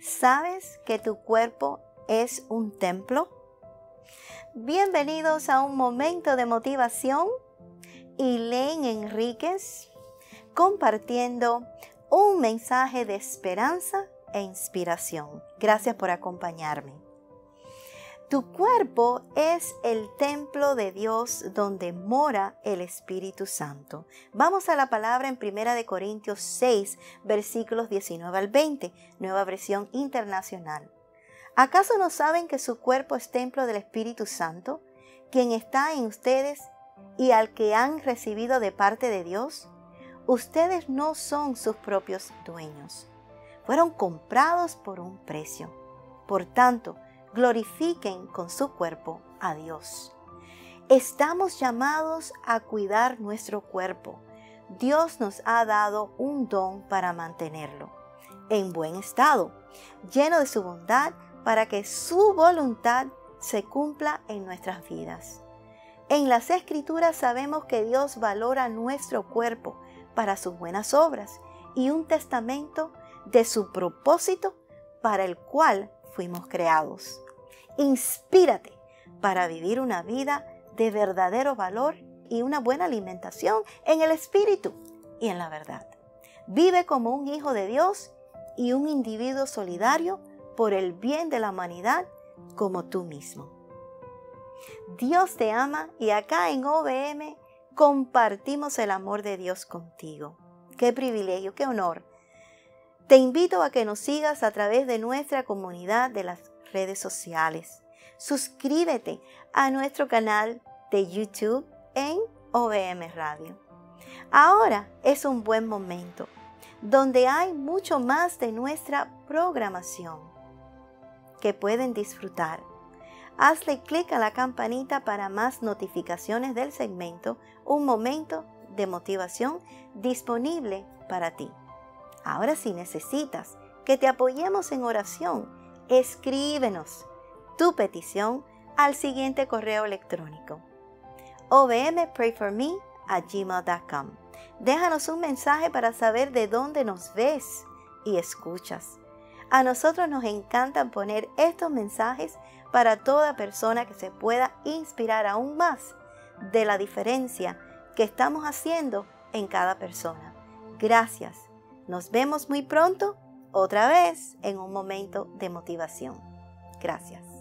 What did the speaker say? ¿Sabes que tu cuerpo es un templo? Bienvenidos a Un Momento de Motivación. Elaine Enríquez, compartiendo un mensaje de esperanza e inspiración. Gracias por acompañarme. Tu cuerpo es el templo de Dios donde mora el Espíritu Santo. Vamos a la palabra en 1 Corintios 6, versículos 19 al 20, Nueva Versión Internacional. ¿Acaso no saben que su cuerpo es templo del Espíritu Santo, quien está en ustedes y al que han recibido de parte de Dios? Ustedes no son sus propios dueños. Fueron comprados por un precio. Por tanto, glorifiquen con su cuerpo a Dios. Estamos llamados a cuidar nuestro cuerpo. Dios nos ha dado un don para mantenerlo en buen estado, lleno de su bondad, para que su voluntad se cumpla en nuestras vidas. En las Escrituras sabemos que Dios valora nuestro cuerpo para sus buenas obras y un testamento de su propósito para el cual fuimos creados. Inspírate para vivir una vida de verdadero valor y una buena alimentación en el espíritu y en la verdad. Vive como un hijo de Dios y un individuo solidario por el bien de la humanidad, como tú mismo. Dios te ama y acá en OVM compartimos el amor de Dios contigo. ¡Qué privilegio, qué honor! Te invito a que nos sigas a través de nuestra comunidad de las redes sociales. Suscríbete a nuestro canal de YouTube en OVM Radio. Ahora es un buen momento, donde hay mucho más de nuestra programación que pueden disfrutar. Hazle clic a la campanita para más notificaciones del segmento Un Momento de Motivación disponible para ti. Ahora, si necesitas que te apoyemos en oración, escríbenos tu petición al siguiente correo electrónico: ovmprayforme@gmail.com. Déjanos un mensaje para saber de dónde nos ves y escuchas. A nosotros nos encanta poner estos mensajes para toda persona que se pueda inspirar aún más de la diferencia que estamos haciendo en cada persona. Gracias. Nos vemos muy pronto, otra vez, en Un Momento de Motivación. Gracias.